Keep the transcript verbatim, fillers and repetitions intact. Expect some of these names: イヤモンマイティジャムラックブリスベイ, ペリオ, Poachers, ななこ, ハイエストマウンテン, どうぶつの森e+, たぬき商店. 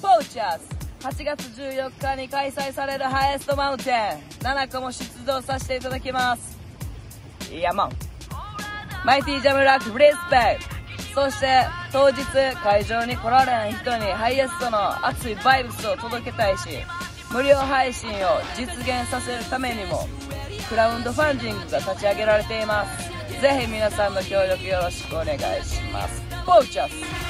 Poachers はちがつじゅうよっかに開催されるハイエストマウンテンななこも出場させていただきます。イヤモンマイティジャムラックブリスベイ、そして当日会場に来られない人にハイエストの熱いバイブスを届けたいし、無料配信を実現させるためにもクラウンドファンディングが立ち上げられています。ぜひ皆さんの協力よろしくお願いします。ポーチャス